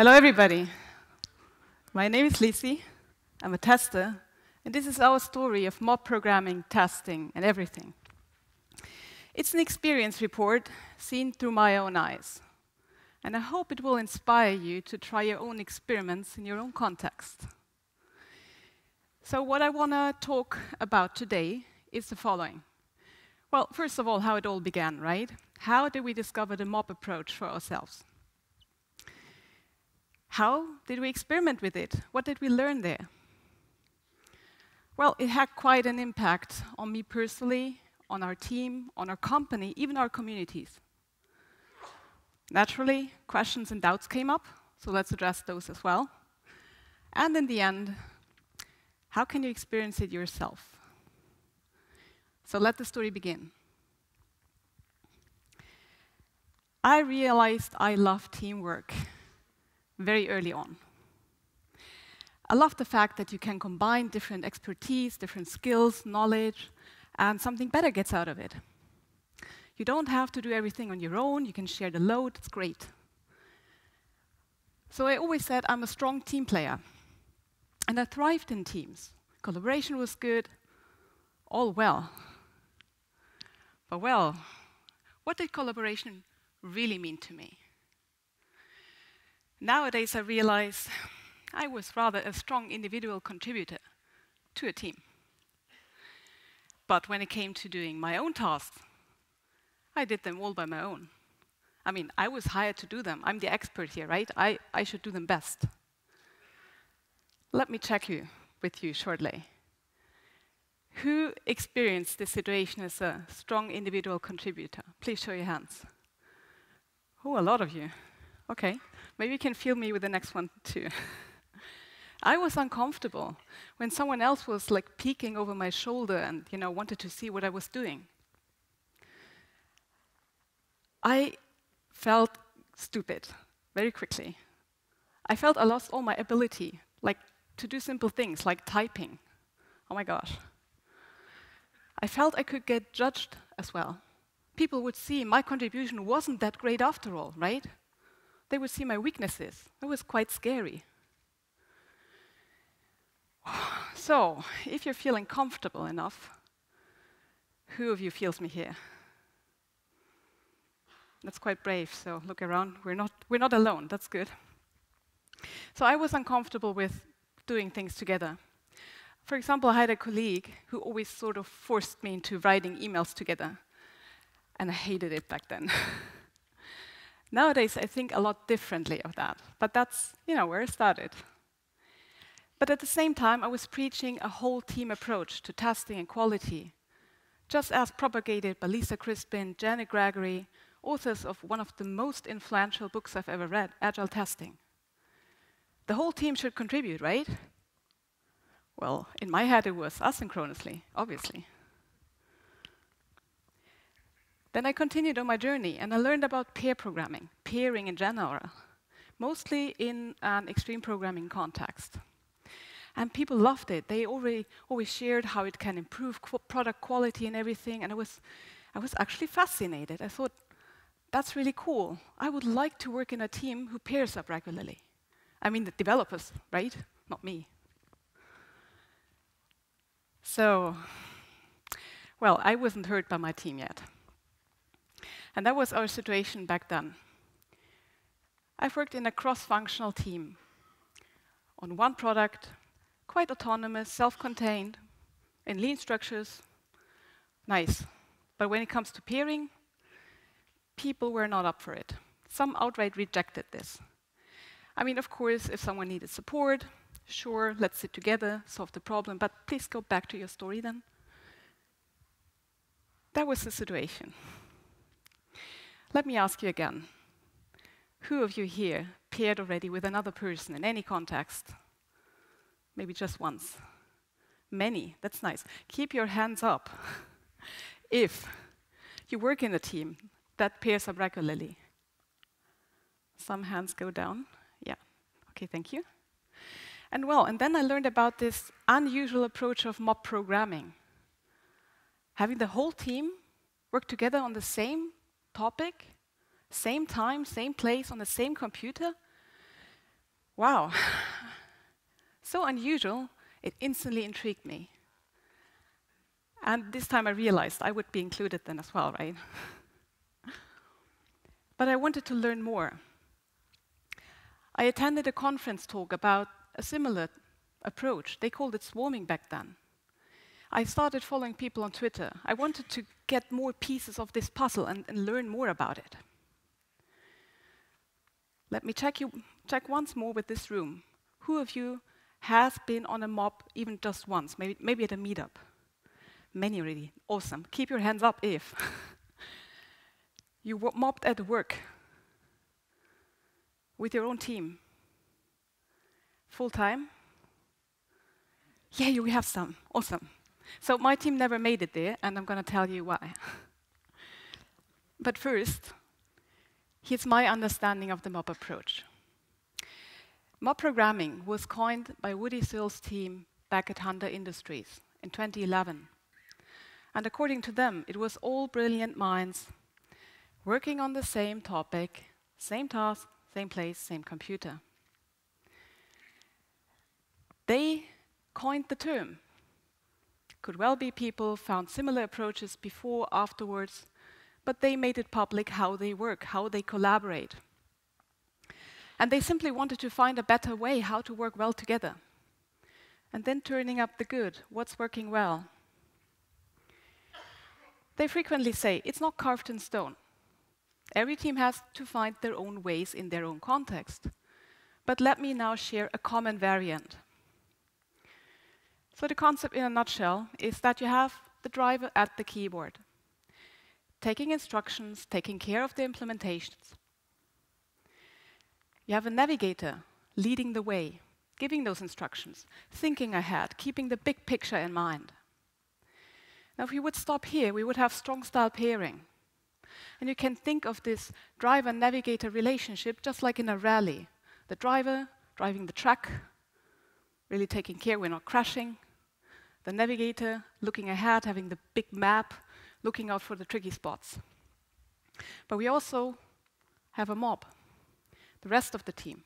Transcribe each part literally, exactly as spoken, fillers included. Hello, everybody. My name is Lisi. I'm a tester. And this is our story of mob programming, testing, and everything. It's an experience report seen through my own eyes. And I hope it will inspire you to try your own experiments in your own context. So what I want to talk about today is the following. Well, first of all, how it all began, right? How did we discover the mob approach for ourselves? How did we experiment with it? What did we learn there? Well, it had quite an impact on me personally, on our team, on our company, even our communities. Naturally, questions and doubts came up, so let's address those as well. And in the end, how can you experience it yourself? So let the story begin. I realized I love teamwork very early on. I love the fact that you can combine different expertise, different skills, knowledge, and something better gets out of it. You don't have to do everything on your own. You can share the load. It's great. So I always said I'm a strong team player. And I thrived in teams. Collaboration was good. All well. But well, what did collaboration really mean to me? Nowadays, I realize I was rather a strong individual contributor to a team. But when it came to doing my own tasks, I did them all by my own. I mean, I was hired to do them. I'm the expert here, right? I, I should do them best. Let me check you with you shortly. Who experienced this situation as a strong individual contributor? Please show your hands. Oh, a lot of you. Okay. Maybe you can feel me with the next one, too. I was uncomfortable when someone else was like peeking over my shoulder and you know, wanted to see what I was doing. I felt stupid very quickly. I felt I lost all my ability like to do simple things, like typing. Oh my gosh. I felt I could get judged as well. People would see my contribution wasn't that great after all, right? They would see my weaknesses. It was quite scary. So, if you're feeling comfortable enough, who of you feels me here? That's quite brave, so look around. We're not, we're not alone, that's good. So I was uncomfortable with doing things together. For example, I had a colleague who always sort of forced me into writing emails together. And I hated it back then. Nowadays, I think a lot differently of that, but that's, you know, where I started. But at the same time, I was preaching a whole team approach to testing and quality, just as propagated by Lisa Crispin, Janet Gregory, authors of one of the most influential books I've ever read, Agile Testing. The whole team should contribute, right? Well, in my head, it was asynchronously, obviously. Then I continued on my journey, and I learned about pair programming, pairing in general, mostly in an extreme programming context. And people loved it. They already always shared how it can improve qu product quality and everything, and I was, I was actually fascinated. I thought, that's really cool. I would like to work in a team who pairs up regularly. I mean, the developers, right? Not me. So, well, I wasn't heard by my team yet. And that was our situation back then. I've worked in a cross-functional team on one product, quite autonomous, self-contained, in lean structures. Nice. But when it comes to pairing, people were not up for it. Some outright rejected this. I mean, of course, if someone needed support, sure, let's sit together, solve the problem, but please go back to your story then. That was the situation. Let me ask you again, who of you here paired already with another person in any context? Maybe just once. Many, that's nice. Keep your hands up if you work in a team that pairs up regularly. Some hands go down. Yeah, okay, thank you. And well, and then I learned about this unusual approach of mob programming. Having the whole team work together on the same topic, same time, same place, on the same computer. Wow. So unusual, it instantly intrigued me. And this time I realized I would be included then as well, right? But I wanted to learn more. I attended a conference talk about a similar approach. They called it swarming back then. I started following people on Twitter. I wanted to get more pieces of this puzzle and, and learn more about it. Let me check you, check once more with this room. Who of you has been on a mob even just once, maybe, maybe at a meetup? Many already. Awesome. Keep your hands up if you were mobbed at work with your own team. Full time? Yeah, you have some. Awesome. So my team never made it there, and I'm going to tell you why. But first, here's my understanding of the mob approach. Mob programming was coined by Woody Sewell's team back at Hunter Industries in twenty eleven. And according to them, it was all brilliant minds working on the same topic, same task, same place, same computer. They coined the term. Could well be people found similar approaches before, afterwards, but they made it public how they work, how they collaborate. And they simply wanted to find a better way how to work well together. And then turning up the good, what's working well. They frequently say, it's not carved in stone. Every team has to find their own ways in their own context. But let me now share a common variant. So the concept in a nutshell is that you have the driver at the keyboard, taking instructions, taking care of the implementations. You have a navigator leading the way, giving those instructions, thinking ahead, keeping the big picture in mind. Now, if we would stop here, we would have strong style pairing. And you can think of this driver-navigator relationship just like in a rally. The driver driving the truck, really taking care we're not crashing. The navigator looking ahead, having the big map, looking out for the tricky spots. But we also have a mob, the rest of the team,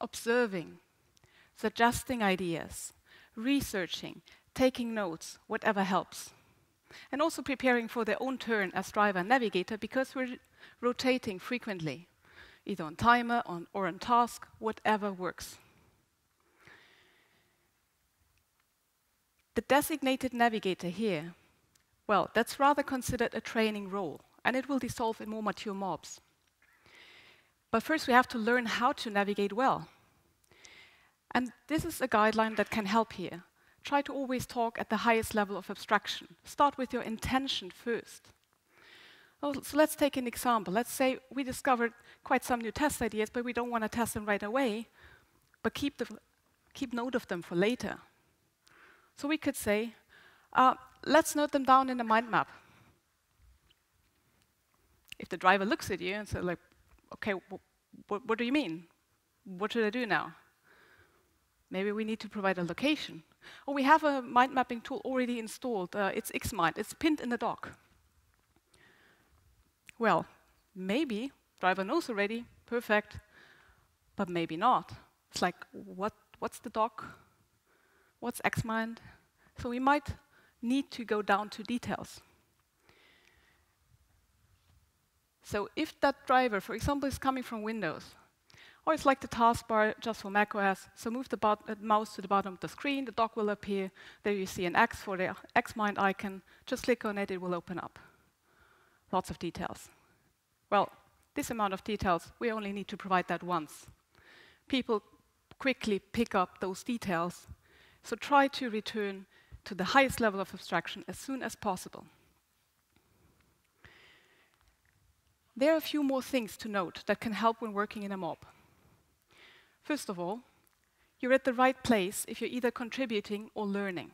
observing, suggesting ideas, researching, taking notes, whatever helps. And also preparing for their own turn as driver and navigator, because we're rotating frequently, either on timer on, or on task, whatever works. The designated navigator here, well, that's rather considered a training role, and it will dissolve in more mature mobs. But first, we have to learn how to navigate well. And this is a guideline that can help here. Try to always talk at the highest level of abstraction. Start with your intention first. So let's take an example. Let's say we discovered quite some new test ideas, but we don't want to test them right away, but keep, the, keep note of them for later. So we could say, uh, let's note them down in a mind map. If the driver looks at you and says, like, okay, wh wh what do you mean? What should I do now? Maybe we need to provide a location. Or we have a mind mapping tool already installed. Uh, it's Xmind. It's pinned in the dock. Well, maybe driver knows already. Perfect. But maybe not. It's like, what? What's the dock? What's Xmind? So we might need to go down to details. So if that driver, for example, is coming from Windows, or it's like the taskbar just for macOS, so move the bot uh, mouse to the bottom of the screen, the dock will appear, there you see an X for the Xmind icon, just click on it, it will open up. Lots of details. Well, this amount of details, we only need to provide that once. People quickly pick up those details, so try to return to the highest level of abstraction as soon as possible. There are a few more things to note that can help when working in a mob. First of all, you're at the right place if you're either contributing or learning.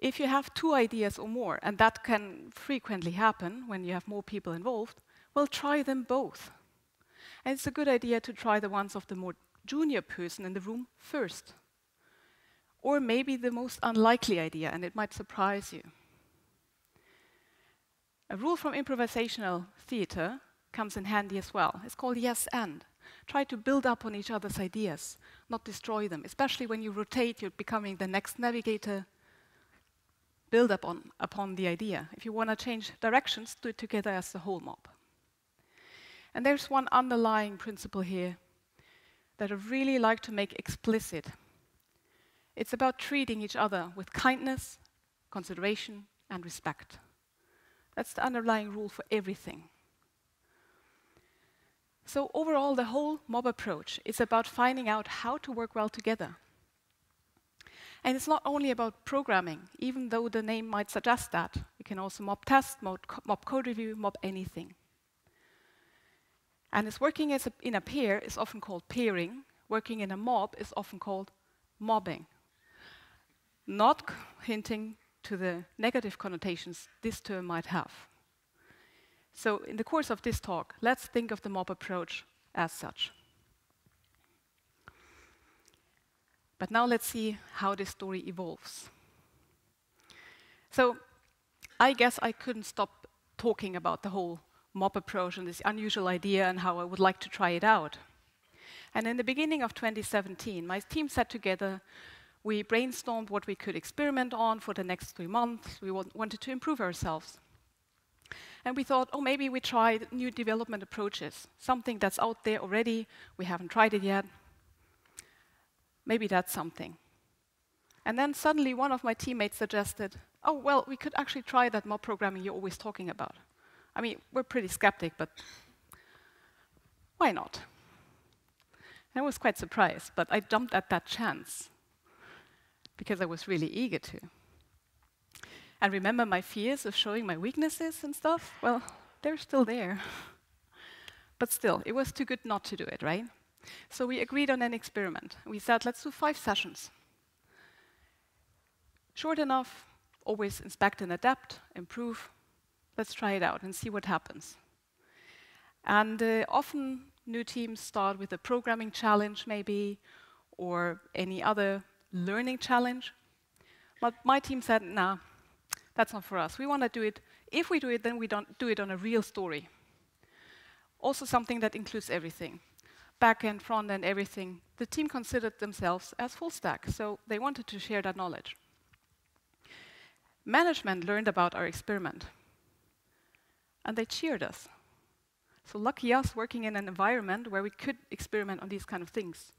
If you have two ideas or more, and that can frequently happen when you have more people involved, well, try them both. And it's a good idea to try the ones of the more junior person in the room first. Or maybe the most unlikely idea, and it might surprise you. A rule from improvisational theater comes in handy as well. It's called yes and. try to build up on each other's ideas, not destroy them. Especially when you rotate, you're becoming the next navigator. Build up on, upon the idea. If you want to change directions, do it together as the whole mob. And there's one underlying principle here that I really like to make explicit. It's about treating each other with kindness, consideration, and respect. That's the underlying rule for everything. So overall, the whole mob approach is about finding out how to work well together. And it's not only about programming, even though the name might suggest that. You can also mob test, mob, co mob code review, mob anything. And it's working as a, in a pair is often called pairing. Working in a mob is often called mobbing. Not hinting to the negative connotations this term might have. So in the course of this talk, let's think of the mob approach as such. But now let's see how this story evolves. So I guess I couldn't stop talking about the whole mob approach and this unusual idea and how I would like to try it out. And in the beginning of twenty seventeen, my team sat together. We brainstormed what we could experiment on for the next three months. We wanted to improve ourselves. And we thought, oh, maybe we try new development approaches, something that's out there already. We haven't tried it yet. Maybe that's something. And then suddenly one of my teammates suggested, oh, well, we could actually try that mob programming you're always talking about. I mean, we're pretty skeptic, but why not? And I was quite surprised, but I jumped at that chance because I was really eager to. And remember my fears of showing my weaknesses and stuff? Well, they're still there. But still, it was too good not to do it, right? So we agreed on an experiment. We said, let's do five sessions. Short enough, always inspect and adapt, improve. Let's try it out and see what happens. And uh, often new teams start with a programming challenge maybe, or any other learning challenge. But my team said, nah, that's not for us. We want to do it. If we do it, then we don't do it on a real story. Also something that includes everything. Back end, front end, everything. The team considered themselves as full stack, so they wanted to share that knowledge. Management learned about our experiment, and they cheered us. So lucky us working in an environment where we could experiment on these kind of things.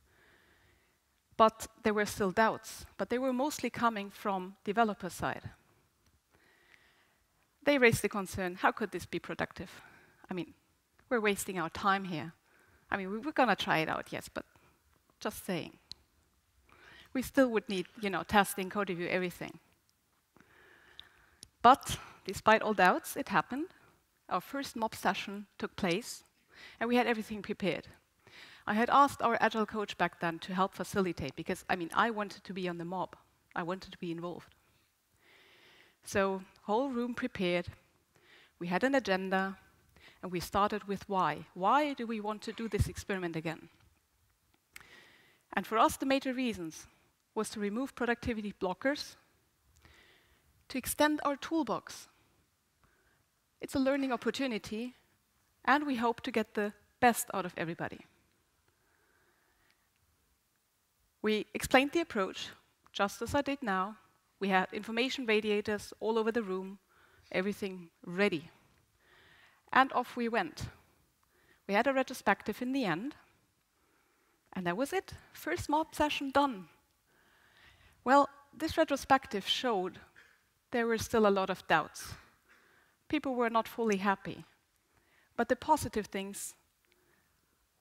But there were still doubts, but they were mostly coming from developer side. They raised the concern, how could this be productive? I mean, we're wasting our time here. I mean, we were going to try it out, yes, but just saying. We still would need, you know, testing, code review, everything. But despite all doubts, it happened. Our first mob session took place, and we had everything prepared. I had asked our Agile coach back then to help facilitate, because, I mean, I wanted to be on the mob. I wanted to be involved. So, whole room prepared. We had an agenda. And we started with why. Why do we want to do this experiment again? And for us, the major reasons was to remove productivity blockers, to extend our toolbox. It's a learning opportunity, and we hope to get the best out of everybody. We explained the approach, just as I did now. We had information radiators all over the room, everything ready. And off we went. We had a retrospective in the end. And that was it. First mob session done. Well, this retrospective showed there were still a lot of doubts. People were not fully happy. But the positive things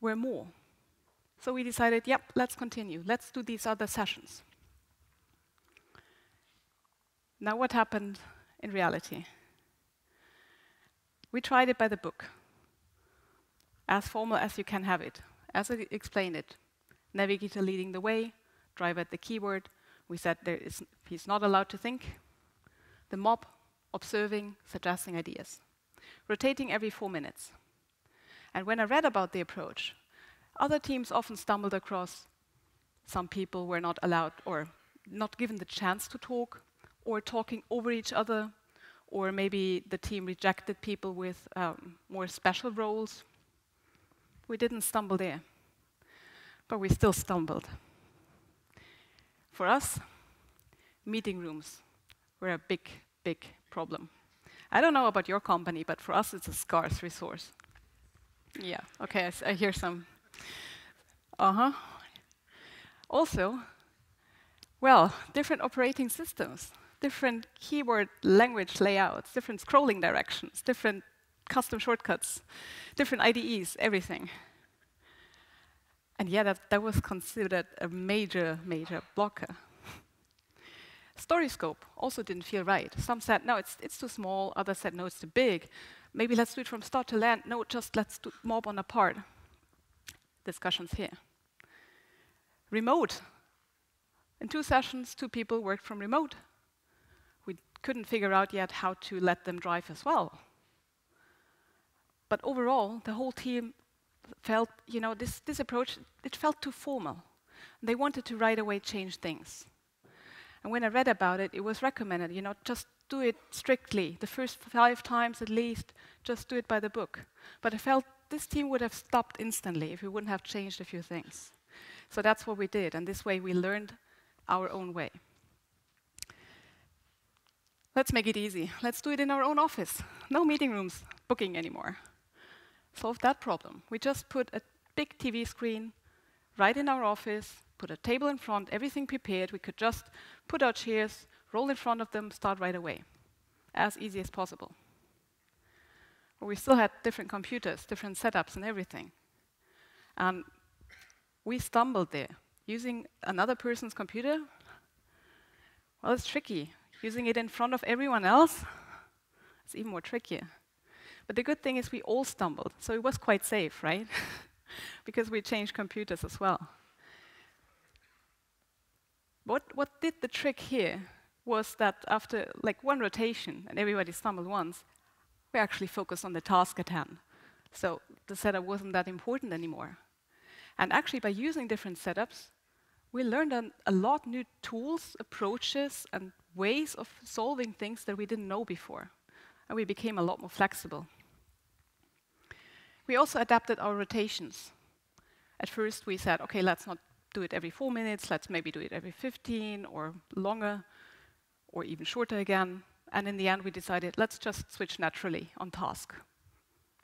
were more. So we decided, yep, let's continue. Let's do these other sessions. Now what happened in reality? We tried it by the book, as formal as you can have it, as I explained it. Navigator leading the way, driver at the keyboard. We said there is, he's not allowed to think. The mob observing, suggesting ideas, rotating every four minutes. And when I read about the approach, other teams often stumbled across some people were not allowed or not given the chance to talk, or talking over each other. Or maybe the team rejected people with um, more special roles. We didn't stumble there. but we still stumbled. For us, meeting rooms were a big, big problem. I don't know about your company, but for us, it's a scarce resource. Yeah, okay, I, s I hear some. Uh-huh. Also, well, different operating systems, different keyboard language layouts, different scrolling directions, different custom shortcuts, different I D Es, everything. And yeah, that, that was considered a major, major blocker. Story scope also didn't feel right. Some said, no, it's, it's too small. Others said, no, it's too big. Maybe let's do it from start to land. No, just let's do mob on a part. Discussions here. Remote. In two sessions, two people worked from remote. We couldn't figure out yet how to let them drive as well. But overall, the whole team felt, you know, this, this approach, it felt too formal. They wanted to right away change things. And when I read about it, it was recommended, you know, just do it strictly. The first five times at least, just do it by the book. But I felt this team would have stopped instantly if we wouldn't have changed a few things. So that's what we did, and this way we learned our own way. Let's make it easy. Let's do it in our own office. No meeting rooms booking anymore. Solve that problem. We just put a big T V screen right in our office, put a table in front, everything prepared. We could just put our chairs, roll in front of them, start right away. As easy as possible. But we still had different computers, different setups and everything. And we stumbled there. Using another person's computer? Well, it's tricky. Using it in front of everyone else? It's even more trickier. But the good thing is we all stumbled, so it was quite safe, right? Because we changed computers as well. What, what did the trick here was that after like one rotation, and everybody stumbled once, we actually focused on the task at hand. So the setup wasn't that important anymore. And actually, by using different setups, we learned an, a lot new tools, approaches, and ways of solving things that we didn't know before. And we became a lot more flexible. We also adapted our rotations. At first, we said, OK, let's not do it every four minutes. Let's maybe do it every fifteen or longer or even shorter again. And in the end, we decided, let's just switch naturally on task.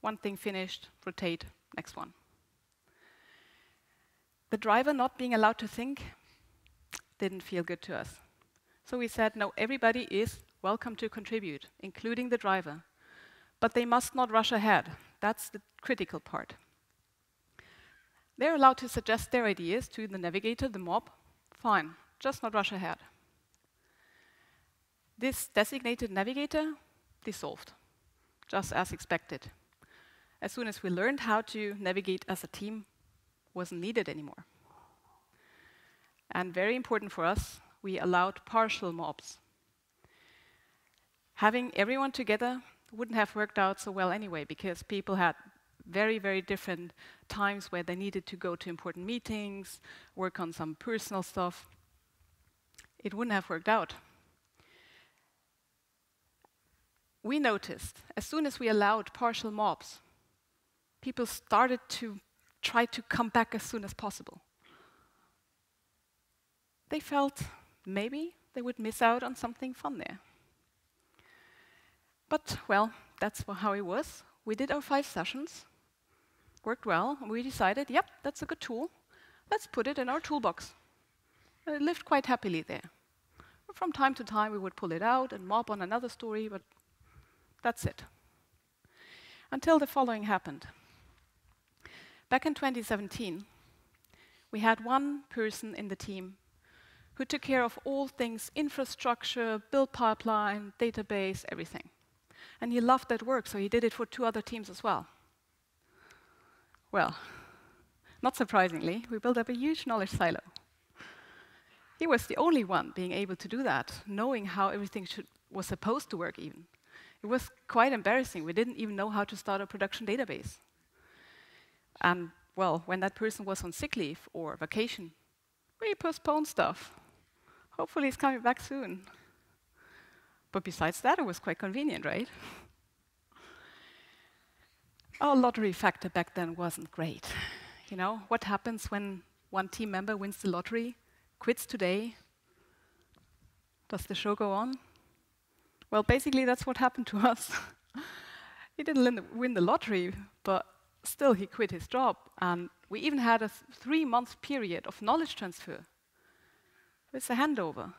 One thing finished, rotate, next one. The driver not being allowed to think didn't feel good to us. So we said, no, everybody is welcome to contribute, including the driver. But they must not rush ahead. That's the critical part. They're allowed to suggest their ideas to the navigator, the mob. Fine, just not rush ahead. This designated navigator dissolved, just as expected. As soon as we learned how to navigate as a team, wasn't needed anymore. And very important for us, we allowed partial mobs. Having everyone together wouldn't have worked out so well anyway, because people had very, very different times where they needed to go to important meetings, work on some personal stuff. It wouldn't have worked out. We noticed, as soon as we allowed partial mobs, people started to try to come back as soon as possible. They felt maybe they would miss out on something fun there. But, well, that's how it was. We did our five sessions, worked well, and we decided, yep, that's a good tool. Let's put it in our toolbox. And it lived quite happily there. But from time to time, we would pull it out and mob on another story, but that's it. Until the following happened. Back in twenty seventeen, we had one person in the team who took care of all things infrastructure, build pipeline, database, everything. And he loved that work, so he did it for two other teams as well. Well, not surprisingly, we built up a huge knowledge silo. He was the only one being able to do that, knowing how everything should, was supposed to work even. It was quite embarrassing. We didn't even know how to start a production database. And, well, when that person was on sick leave or vacation, we postponed stuff. Hopefully he's coming back soon. But besides that, it was quite convenient, right? Our lottery factor back then wasn't great. You know, what happens when one team member wins the lottery, quits today, does the show go on? Well, basically, that's what happened to us. He didn't win the lottery, but still he quit his job. And we even had a three-month period of knowledge transfer. It's a handover.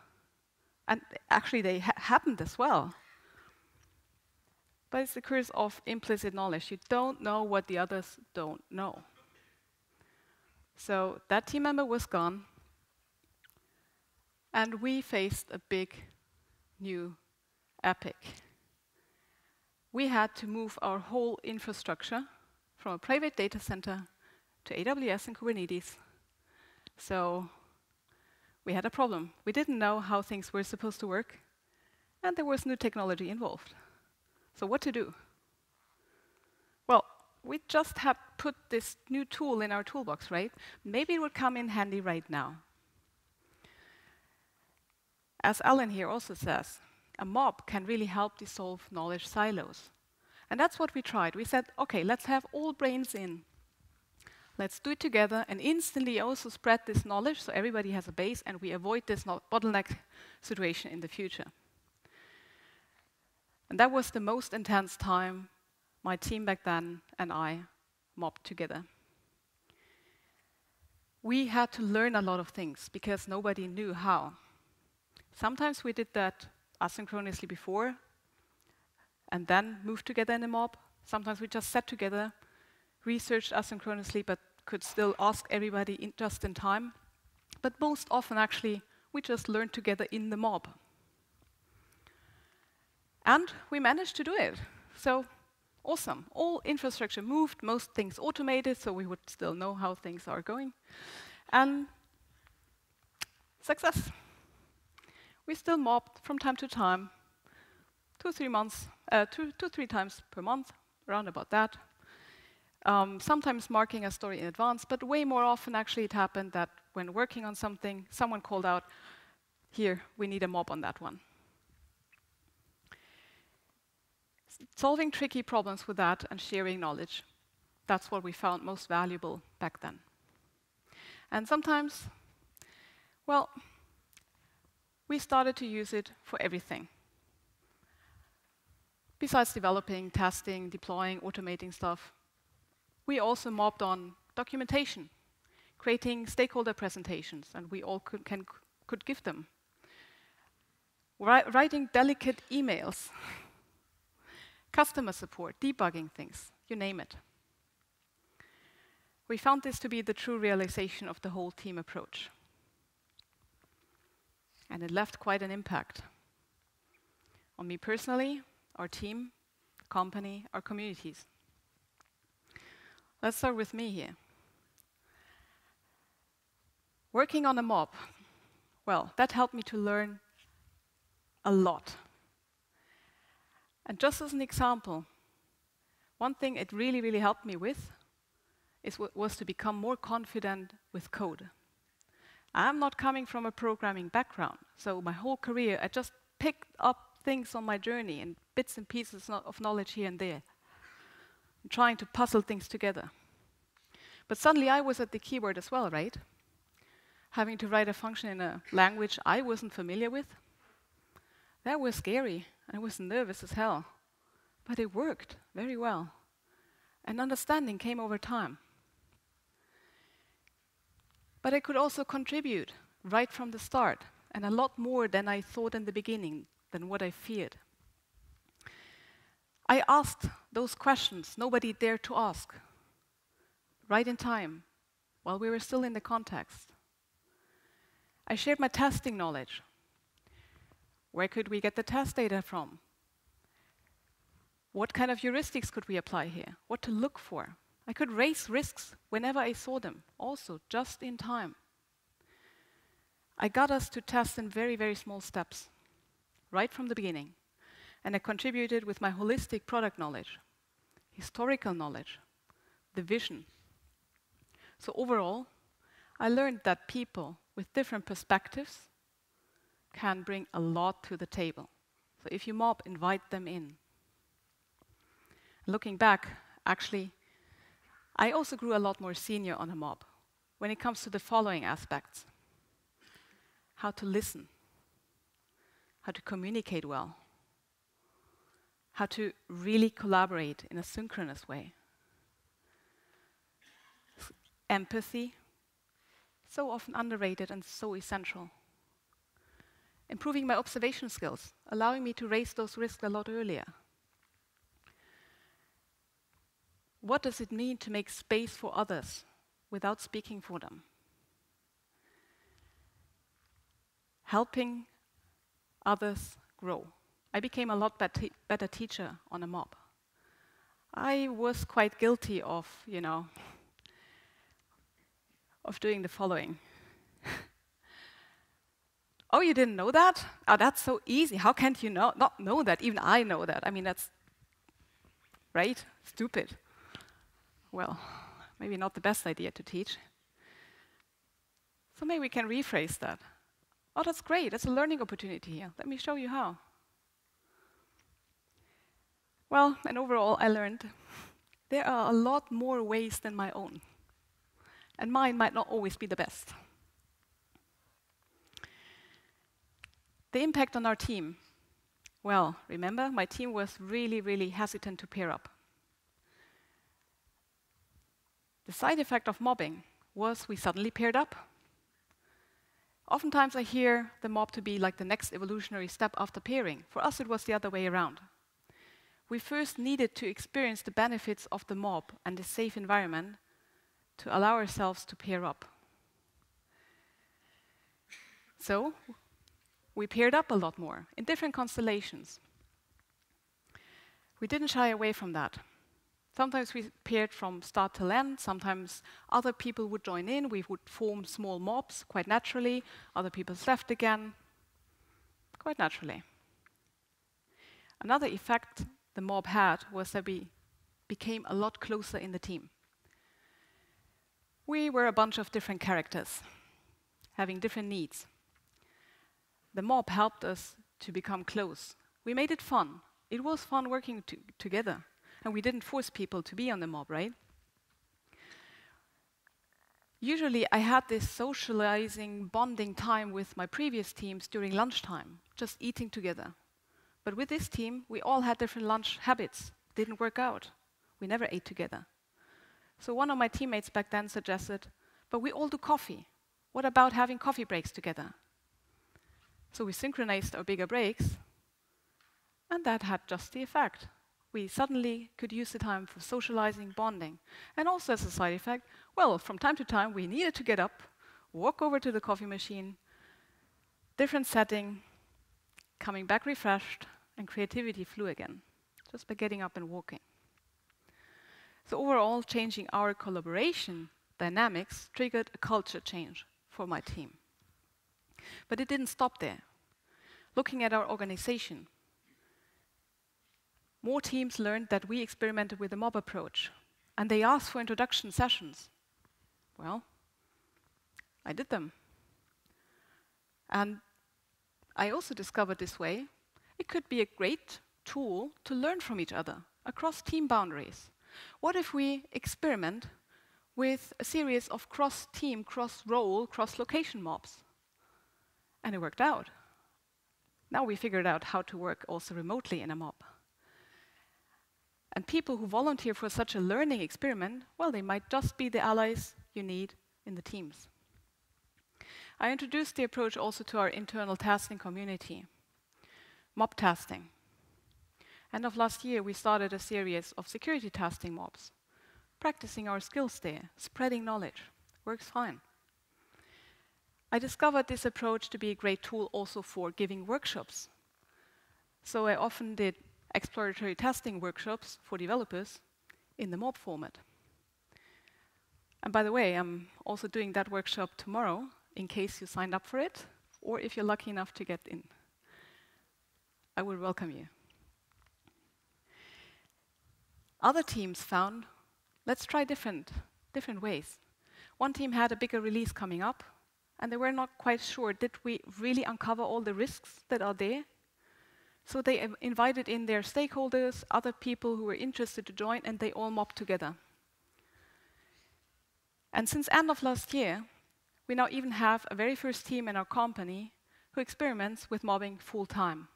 And actually, they ha happened as well. But it's the curse of implicit knowledge. You don't know what the others don't know. So that team member was gone. And we faced a big new epic. We had to move our whole infrastructure from a private data center to A W S and Kubernetes. So we had a problem. We didn't know how things were supposed to work, and there was new technology involved. So what to do? Well, we just have put this new tool in our toolbox, right? Maybe it would come in handy right now. As Alan here also says, a mob can really help dissolve knowledge silos. And that's what we tried. We said, OK, let's have all brains in. Let's do it together and instantly also spread this knowledge so everybody has a base and we avoid this bottleneck situation in the future. And that was the most intense time my team back then and I mobbed together. We had to learn a lot of things because nobody knew how. Sometimes we did that asynchronously before and then moved together in a mob. Sometimes we just sat together, researched asynchronously, but could still ask everybody in just in time. But most often, actually, we just learned together in the mob. And we managed to do it. So awesome. All infrastructure moved, most things automated, so we would still know how things are going. And success. We still mobbed from time to time, two, three months, uh, two, two, three times per month, around about that. Um, sometimes marking a story in advance, but way more often actually it happened that when working on something, someone called out, here, we need a mob on that one. Solving tricky problems with that and sharing knowledge. That's what we found most valuable back then. And sometimes, well, we started to use it for everything. Besides developing, testing, deploying, automating stuff, we also mobbed on documentation, creating stakeholder presentations, and we all could, can, could give them. Wri writing delicate emails. Customer support, debugging things, you name it. We found this to be the true realization of the whole team approach. And it left quite an impact on me personally, our team, the company, our communities. Let's start with me here. Working on a mob, well, that helped me to learn a lot. And just as an example, one thing it really, really helped me with is was to become more confident with code. I'm not coming from a programming background, so my whole career I just picked up things on my journey and bits and pieces of knowledge here and there, and trying to puzzle things together. But suddenly I was at the keyboard as well, right? Having to write a function in a language I wasn't familiar with, that was scary. I was nervous as hell, but it worked very well. And understanding came over time. But I could also contribute right from the start, and a lot more than I thought in the beginning, than what I feared. I asked those questions nobody dared to ask, right in time, while we were still in the context. I shared my testing knowledge. Where could we get the test data from? What kind of heuristics could we apply here? What to look for? I could raise risks whenever I saw them, also just in time. I got us to test in very, very small steps, right from the beginning. And I contributed with my holistic product knowledge, historical knowledge, the vision. So overall, I learned that people with different perspectives can bring a lot to the table. So if you mob, invite them in. Looking back, actually, I also grew a lot more senior on a mob. when it comes to the following aspects: how to listen, how to communicate well, how to really collaborate in a synchronous way, empathy, so often underrated and so essential, improving my observation skills, allowing me to raise those risks a lot earlier. What does it mean to make space for others without speaking for them? Helping others grow. I became a lot bet- better teacher on a mob. I was quite guilty of, you know, of doing the following. Oh, you didn't know that? Oh, that's so easy. How can't you know, not know that? Even I know that. I mean, that's, right? Stupid. Well, maybe not the best idea to teach. So maybe we can rephrase that. Oh, that's great. That's a learning opportunity here. Let me show you how. Well, and overall, I learned there are a lot more ways than my own. And mine might not always be the best. The impact on our team. Well, remember, my team was really, really hesitant to pair up. The side effect of mobbing was we suddenly paired up. Oftentimes I hear the mob to be like the next evolutionary step after pairing. For us, it was the other way around. We first needed to experience the benefits of the mob and the safe environment to allow ourselves to pair up. So we paired up a lot more in different constellations. We didn't shy away from that. Sometimes we paired from start till end. Sometimes other people would join in. We would form small mobs quite naturally. Other people left again quite naturally. Another effect the mob had was that we became a lot closer in the team. We were a bunch of different characters, having different needs. The mob helped us to become close. We made it fun. It was fun working to together. And we didn't force people to be on the mob, right? Usually, I had this socializing, bonding time with my previous teams during lunchtime, just eating together. But with this team, we all had different lunch habits. Didn't work out. We never ate together. So one of my teammates back then suggested, but we all do coffee. What about having coffee breaks together? So we synchronized our bigger breaks, and that had just the effect. We suddenly could use the time for socializing, bonding. And also as a side effect, well, from time to time, we needed to get up, walk over to the coffee machine, different setting, coming back refreshed, and creativity flew again, just by getting up and walking. So overall, changing our collaboration dynamics triggered a culture change for my team. But it didn't stop there. Looking at our organization, more teams learned that we experimented with the mob approach, and they asked for introduction sessions. Well, I did them. And I also discovered this way, it could be a great tool to learn from each other across team boundaries. What if we experiment with a series of cross-team, cross-role, cross-location mobs? And it worked out. Now we figured out how to work also remotely in a mob. And people who volunteer for such a learning experiment, well, they might just be the allies you need in the teams. I introduced the approach also to our internal testing community, mob testing. End of last year, we started a series of security testing mobs, practicing our skills there, spreading knowledge. Works fine. I discovered this approach to be a great tool also for giving workshops. So I often did exploratory testing workshops for developers in the mob format. And by the way, I'm also doing that workshop tomorrow, in case you signed up for it, or if you're lucky enough to get in. I would welcome you. Other teams found, let's try different, different ways. One team had a bigger release coming up, and they were not quite sure, did we really uncover all the risks that are there? So they invited in their stakeholders, other people who were interested to join, and they all mobbed together. And since end of last year, we now even have a very first team in our company who experiments with mobbing full-time.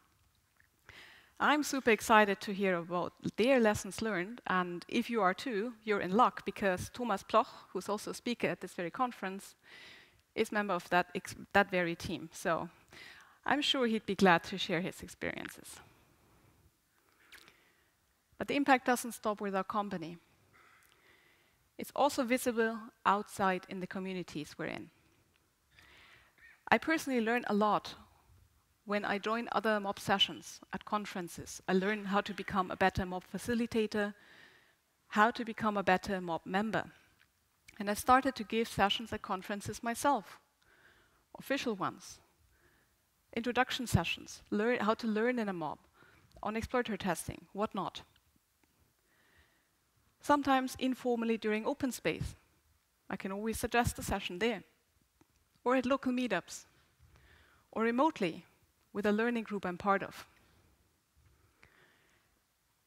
I'm super excited to hear about their lessons learned, and if you are too, you're in luck, because Thomas Ploch, who's also a speaker at this very conference, is a member of that, ex that very team. So I'm sure he'd be glad to share his experiences. But the impact doesn't stop with our company. It's also visible outside in the communities we're in. I personally learn a lot when I join other mob sessions at conferences. I learn how to become a better mob facilitator, how to become a better mob member. And I started to give sessions at conferences myself, official ones, introduction sessions, learn how to learn in a mob, on exploiter testing, whatnot. Sometimes informally during open space. I can always suggest a session there. Or at local meetups. Or remotely with a learning group I'm part of.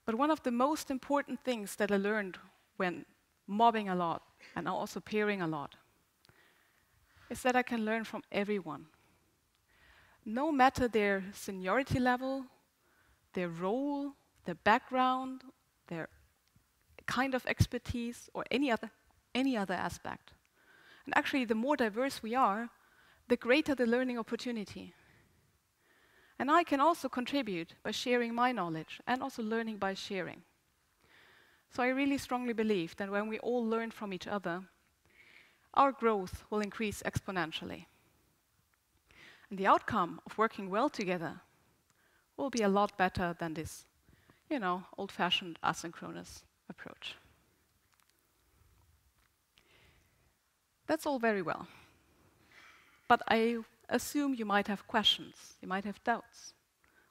But one of the most important things that I learned when mobbing a lot and now also peering a lot is that I can learn from everyone. No matter their seniority level, their role, their background, their kind of expertise, or any other, any other aspect. And actually, the more diverse we are, the greater the learning opportunity. And I can also contribute by sharing my knowledge, and also learning by sharing. So I really strongly believe that when we all learn from each other, our growth will increase exponentially. And the outcome of working well together will be a lot better than this, you know, old-fashioned asynchronous approach. That's all very well. But I assume you might have questions, you might have doubts.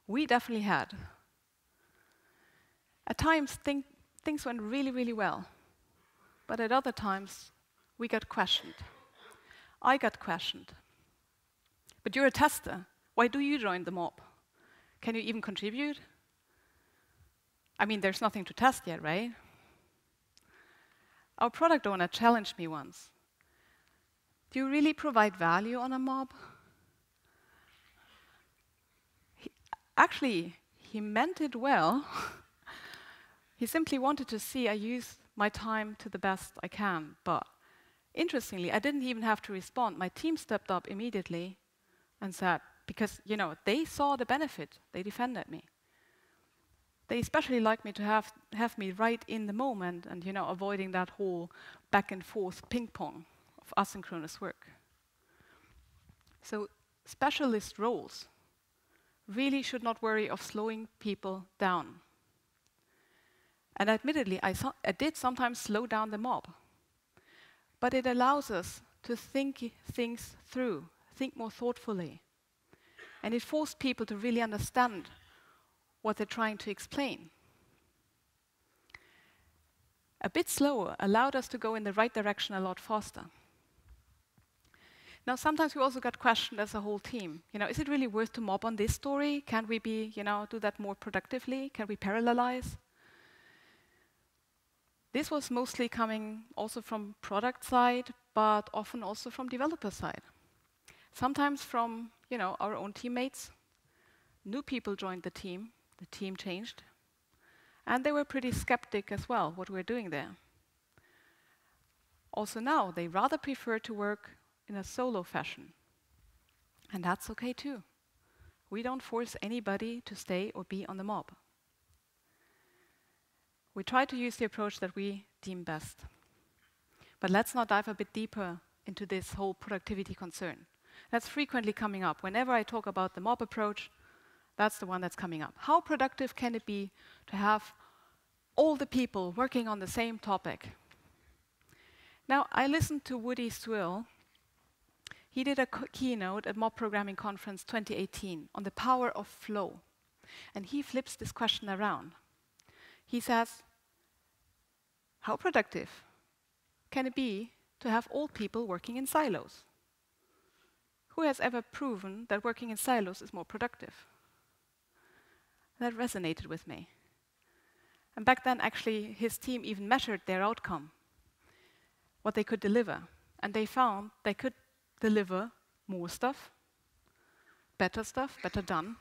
We definitely had. At times, think, things went really, really well. But at other times, we got questioned. I got questioned. But you're a tester. Why do you join the mob? Can you even contribute? I mean, there's nothing to test yet, right? Our product owner challenged me once. Do you really provide value on a mob? He, actually, he meant it well. He simply wanted to see I use my time to the best I can. But interestingly, I didn't even have to respond. My team stepped up immediately and said, because, you know, they saw the benefit. They defended me. They especially like me to have, have me right in the moment and, you know, avoiding that whole back and forth ping pong of asynchronous work. So specialist roles really should not worry of slowing people down. And admittedly, I, so I did sometimes slow down the mob. But it allows us to think things through, think more thoughtfully. And it forced people to really understand what they're trying to explain. A bit slower allowed us to go in the right direction a lot faster. Now, sometimes we also got questioned as a whole team. You know, is it really worth to mob on this story? Can we be, you know, do that more productively? Can we parallelize? This was mostly coming also from product side, but often also from developer side. Sometimes from, you know, our own teammates. New people joined the team, the team changed, and they were pretty skeptic as well what we were doing there. Also now, they rather prefer to work in a solo fashion. And that's okay too. We don't force anybody to stay or be on the mob. We try to use the approach that we deem best. But let's now dive a bit deeper into this whole productivity concern. That's frequently coming up. Whenever I talk about the mob approach, that's the one that's coming up. How productive can it be to have all the people working on the same topic? Now, I listened to Woody Sewell. He did a keynote at Mob Programming Conference twenty eighteen on the power of flow. And he flips this question around. He says, how productive can it be to have all people working in silos? Who has ever proven that working in silos is more productive? That resonated with me. And back then, actually, his team even measured their outcome. what they could deliver. And they found they could deliver more stuff, better stuff, better done,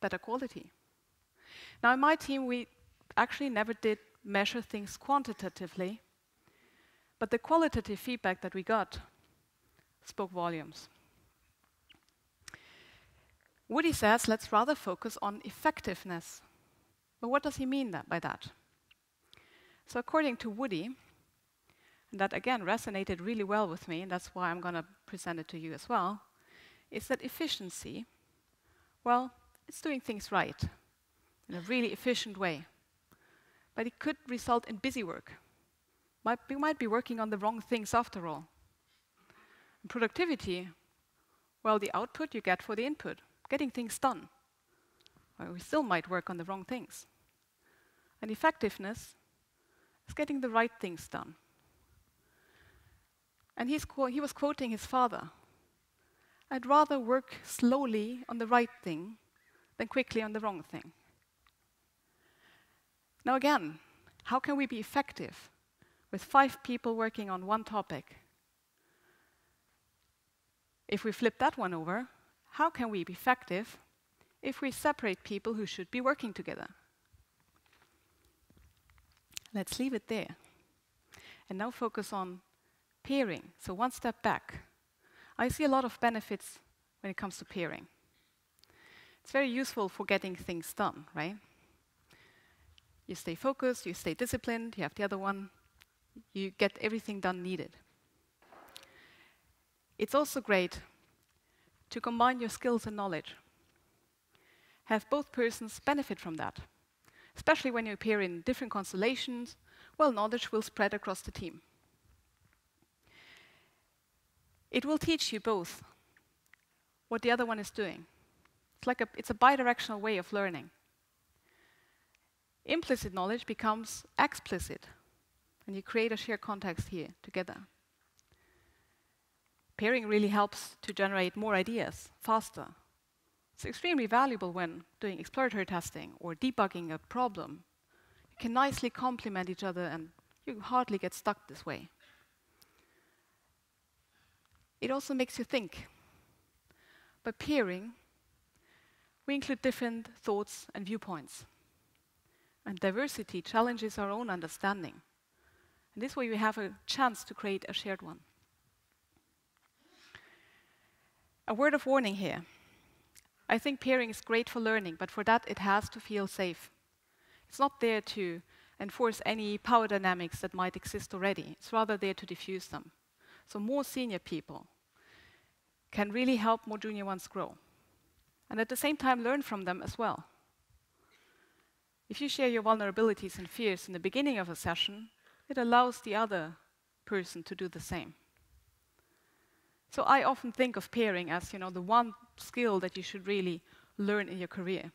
better quality. Now, in my team, we actually never did measure things quantitatively, but the qualitative feedback that we got spoke volumes. Woody says, let's rather focus on effectiveness. But what does he mean that, by that? So according to Woody, and that again resonated really well with me, and that's why I'm going to present it to you as well, is that efficiency, well, it's doing things right in a really efficient way. But it could result in busy work. Might be, might be working on the wrong things after all. And productivity, well, the output you get for the input, getting things done. Well, we still might work on the wrong things. And effectiveness is getting the right things done. And he's he was quoting his father. I'd rather work slowly on the right thing than quickly on the wrong thing. Now again, how can we be effective with five people working on one topic? If we flip that one over, how can we be effective if we separate people who should be working together? Let's leave it there. And now focus on pairing, so one step back. I see a lot of benefits when it comes to pairing. It's very useful for getting things done, right? You stay focused, you stay disciplined, you have the other one, you get everything done needed. It's also great to combine your skills and knowledge. Have both persons benefit from that. Especially when you appear in different constellations, well, knowledge will spread across the team. It will teach you both what the other one is doing. It's like a, it's a bi-directional way of learning. Implicit knowledge becomes explicit, and you create a shared context here together. Pairing really helps to generate more ideas faster. It's extremely valuable when doing exploratory testing or debugging a problem. You can nicely complement each other, and you hardly get stuck this way. It also makes you think. By pairing, we include different thoughts and viewpoints. And diversity challenges our own understanding. And this way we have a chance to create a shared one. A word of warning here. I think pairing is great for learning, but for that it has to feel safe. It's not there to enforce any power dynamics that might exist already. It's rather there to diffuse them. So more senior people can really help more junior ones grow. And at the same time learn from them as well. If you share your vulnerabilities and fears in the beginning of a session, it allows the other person to do the same. So I often think of pairing as, you know, the one skill that you should really learn in your career.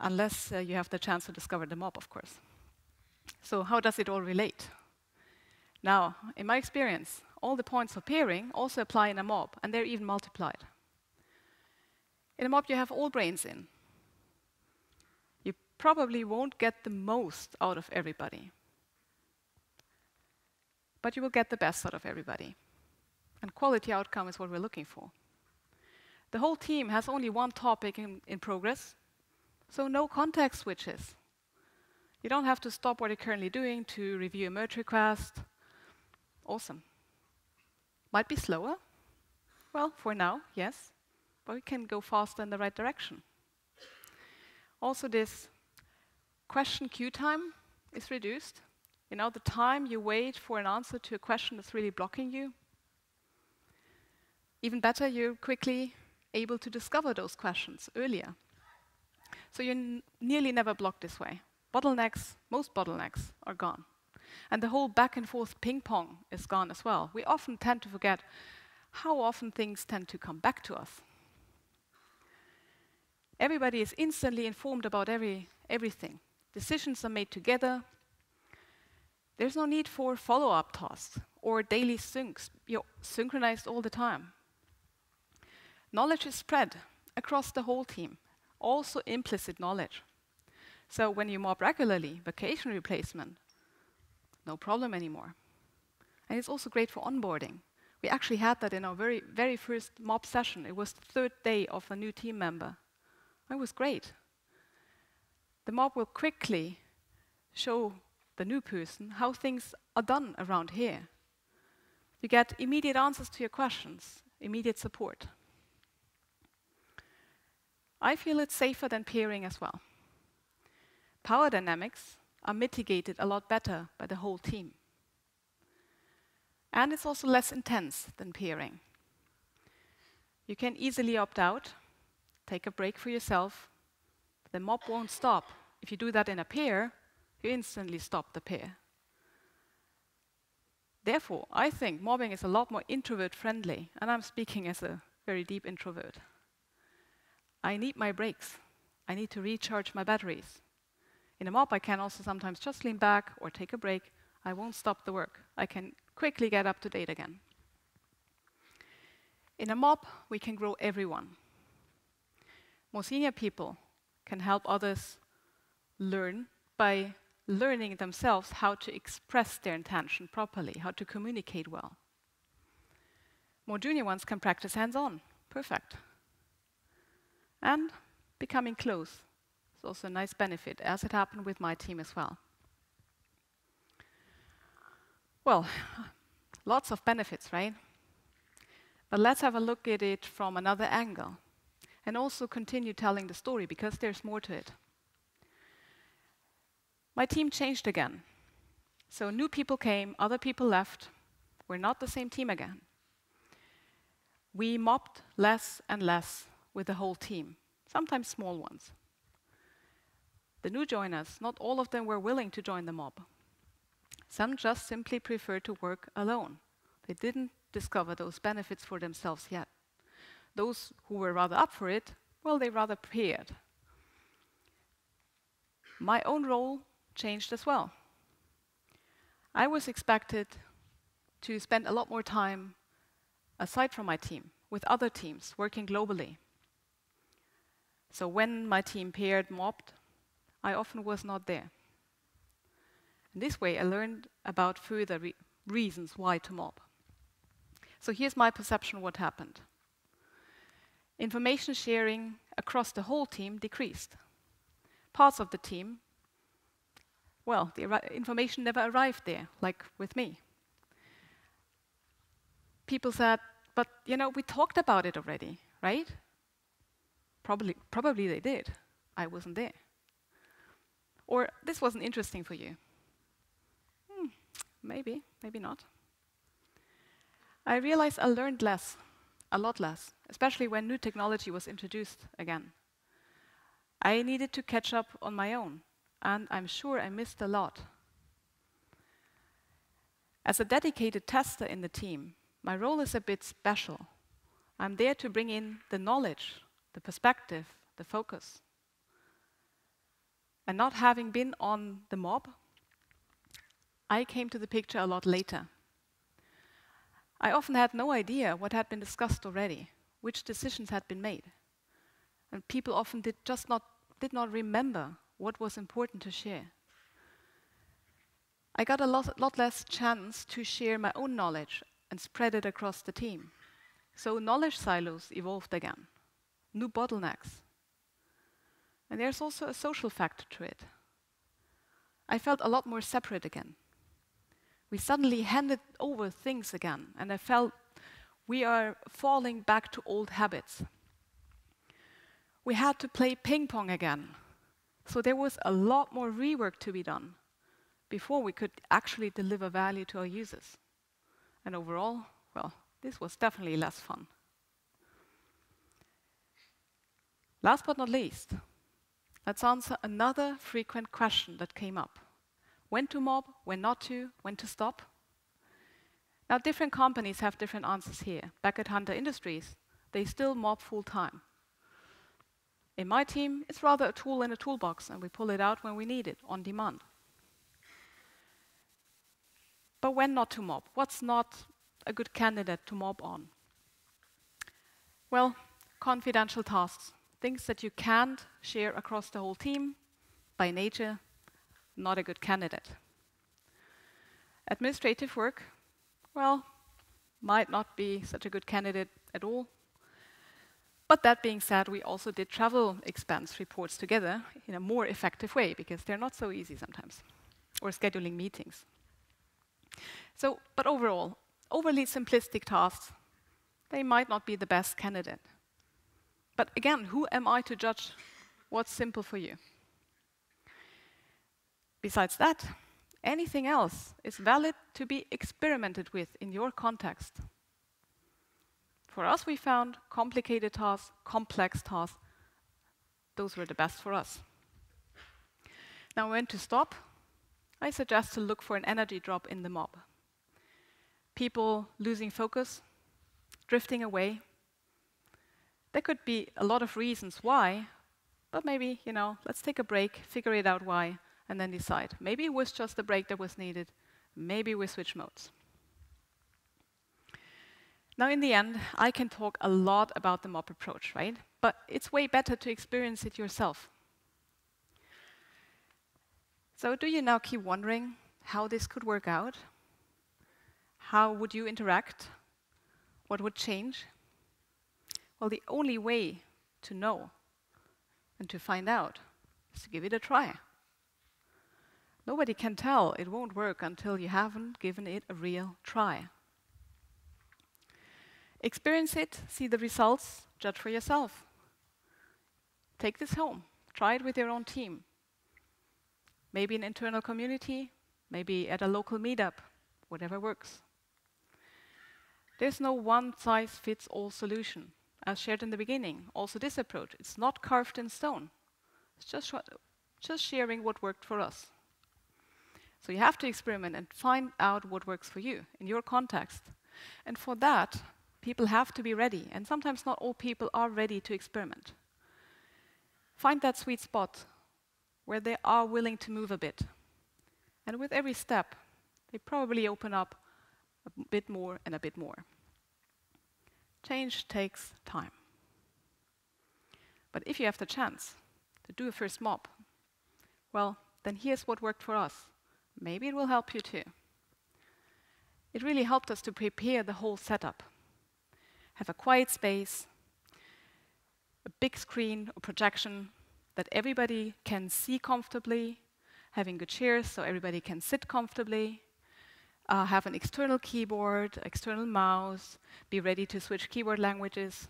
Unless uh, you have the chance to discover the mob, of course. So how does it all relate? Now, in my experience, all the points for pairing also apply in a mob, and they're even multiplied. In a mob, you have all brains in. Probably won't get the most out of everybody. But you will get the best out of everybody. And quality outcome is what we're looking for. The whole team has only one topic in, in progress, so no context switches. You don't have to stop what you're currently doing to review a merge request. Awesome. Might be slower. Well, for now, yes. But we can go faster in the right direction. Also, this question queue time is reduced. You know, the time you wait for an answer to a question that's really blocking you. Even better, you're quickly able to discover those questions earlier. So you're nearly never blocked this way. Bottlenecks, most bottlenecks, are gone. And the whole back and forth ping pong is gone as well. We often tend to forget how often things tend to come back to us. Everybody is instantly informed about every, everything. Decisions are made together. There's no need for follow-up tasks or daily syncs. You're synchronized all the time. Knowledge is spread across the whole team, also implicit knowledge. So when you mob regularly, vacation replacement, no problem anymore. And it's also great for onboarding. We actually had that in our very, very first mob session. It was the third day of a new team member. It was great. The mob will quickly show the new person how things are done around here. You get immediate answers to your questions, immediate support. I feel it's safer than peering as well. Power dynamics are mitigated a lot better by the whole team. And it's also less intense than peering. You can easily opt out, take a break for yourself. The mob won't stop. If you do that in a peer, you instantly stop the peer. Therefore, I think mobbing is a lot more introvert-friendly, and I'm speaking as a very deep introvert. I need my breaks. I need to recharge my batteries. In a mob, I can also sometimes just lean back or take a break. I won't stop the work. I can quickly get up to date again. In a mob, we can grow everyone. More senior people can help others learn by learning themselves how to express their intention properly, how to communicate well. More junior ones can practice hands-on. Perfect. And becoming close is also a nice benefit, as it happened with my team as well. Well, lots of benefits, right? But let's have a look at it from another angle and also continue telling the story, because there's more to it. My team changed again. So new people came, other people left. We're not the same team again. We mobbed less and less with the whole team, sometimes small ones. The new joiners, not all of them were willing to join the mob. Some just simply prefer to work alone. They didn't discover those benefits for themselves yet. Those who were rather up for it, well, they rather peered. My own role changed as well. I was expected to spend a lot more time aside from my team, with other teams, working globally. So when my team paired, mobbed, I often was not there. In this way, I learned about further re reasons why to mob. So here's my perception what happened. Information sharing across the whole team decreased. Parts of the team, well, the information never arrived there, like with me. People said, but, you know, we talked about it already, right? Probably, probably they did. I wasn't there. Or, this wasn't interesting for you. Hmm, maybe, maybe not. I realized I learned less, a lot less, especially when new technology was introduced again. I needed to catch up on my own, and I'm sure I missed a lot. As a dedicated tester in the team, my role is a bit special. I'm there to bring in the knowledge, the perspective, the focus. And not having been on the mob, I came to the picture a lot later. I often had no idea what had been discussed already, which decisions had been made. And people often did just not, did not remember what was important to share. I got a lot, lot less chance to share my own knowledge and spread it across the team. So knowledge silos evolved again, new bottlenecks. And there's also a social factor to it. I felt a lot more separate again. We suddenly handed over things again, and I felt we are falling back to old habits. We had to play ping pong again. So there was a lot more rework to be done before we could actually deliver value to our users. And overall, well, this was definitely less fun. Last but not least, let's answer another frequent question that came up. When to mob, when not to, when to stop? Now, different companies have different answers here. Back at Hunter Industries, they still mob full-time. In my team, it's rather a tool in a toolbox, and we pull it out when we need it, on demand. But when not to mob? What's not a good candidate to mob on? Well, confidential tasks, things that you can't share across the whole team, by nature, not a good candidate. Administrative work, well, might not be such a good candidate at all. But that being said, we also did travel expense reports together in a more effective way, because they're not so easy sometimes, or scheduling meetings. So, but overall, overly simplistic tasks, they might not be the best candidate. But again, who am I to judge what's simple for you? Besides that, anything else is valid to be experimented with in your context. For us, we found complicated tasks, complex tasks, those were the best for us. Now, when to stop? I suggest to look for an energy drop in the mob. People losing focus, drifting away. There could be a lot of reasons why, but maybe, you know, let's take a break, figure it out why, and then decide. Maybe it was just the break that was needed. Maybe we switch modes. Now, in the end, I can talk a lot about the mob approach, right? But it's way better to experience it yourself. So do you now keep wondering how this could work out? How would you interact? What would change? Well, the only way to know and to find out is to give it a try. Nobody can tell it won't work until you haven't given it a real try. Experience it, see the results, judge for yourself. Take this home, try it with your own team. Maybe an internal community, maybe at a local meetup, whatever works. There's no one-size-fits-all solution. As shared in the beginning, also this approach, it's not carved in stone. It's just, just sharing what worked for us. So you have to experiment and find out what works for you in your context. And for that, people have to be ready. And sometimes not all people are ready to experiment. Find that sweet spot where they are willing to move a bit. And with every step, they probably open up a bit more and a bit more. Change takes time. But if you have the chance to do a first mob, well, then here's what worked for us. Maybe it will help you too. It really helped us to prepare the whole setup. Have a quiet space, a big screen or projection, that everybody can see comfortably, having good chairs so everybody can sit comfortably, uh, have an external keyboard, external mouse, be ready to switch keyboard languages.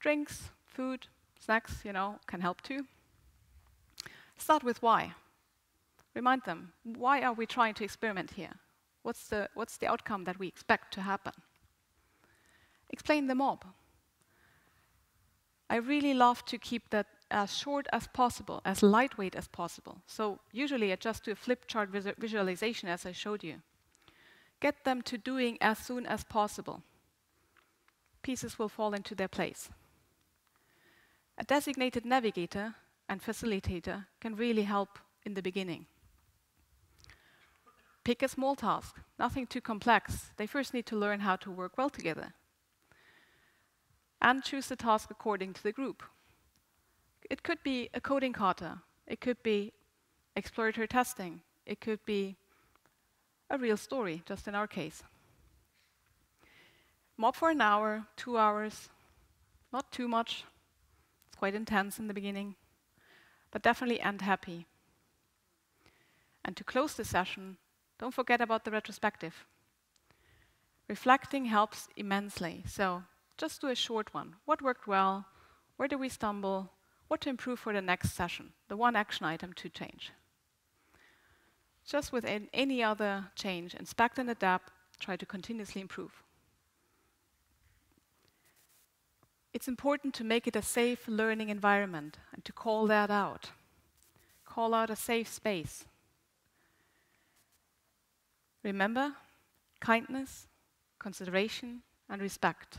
Drinks, food, snacks, you know, can help too. Start with why. Remind them, why are we trying to experiment here? What's the, what's the outcome that we expect to happen? Explain the mob. I really love to keep that as short as possible, as lightweight as possible. So usually I just do a flip chart visu visualization as I showed you. Get them to doing as soon as possible. Pieces will fall into their place. A designated navigator and facilitator can really help in the beginning. Pick a small task, nothing too complex. They first need to learn how to work well together. And choose the task according to the group. It could be a coding kata, it could be exploratory testing, it could be a real story, just in our case. Mob for an hour, two hours, not too much. It's quite intense in the beginning, but definitely end happy. And to close the session, don't forget about the retrospective. Reflecting helps immensely, so just do a short one. What worked well? Where did we stumble? What to improve for the next session, the one action item to change. Just with an, any other change, inspect and adapt, try to continuously improve. It's important to make it a safe learning environment and to call that out. Call out a safe space. Remember, kindness, consideration, and respect.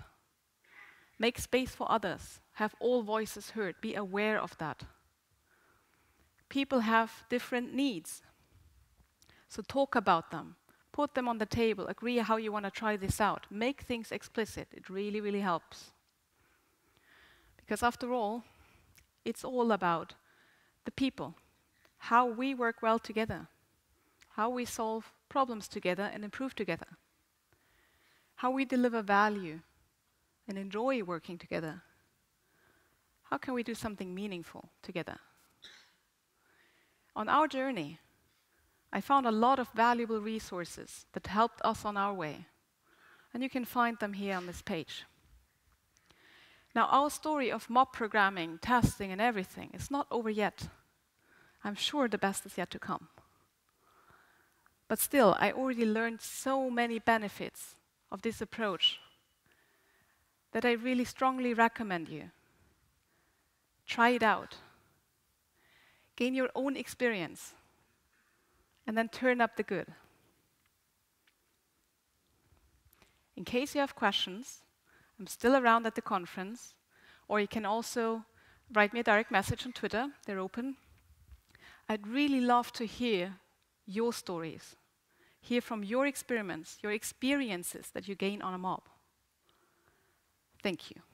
Make space for others. Have all voices heard. Be aware of that. People have different needs. So talk about them. Put them on the table. Agree how you want to try this out. Make things explicit. It really, really helps. Because after all, it's all about the people. How we work well together. how we solve problems together and improve together, how we deliver value and enjoy working together, how can we do something meaningful together. On our journey, I found a lot of valuable resources that helped us on our way, and you can find them here on this page. Now, our story of mob programming, testing, and everything is not over yet. I'm sure the best is yet to come. But still, I already learned so many benefits of this approach that I really strongly recommend you. Try it out. Gain your own experience, and then turn up the good. In case you have questions, I'm still around at the conference, or you can also write me a direct message on Twitter. They're open. I'd really love to hear your stories, hear from your experiments, your experiences that you gain on a mob. Thank you.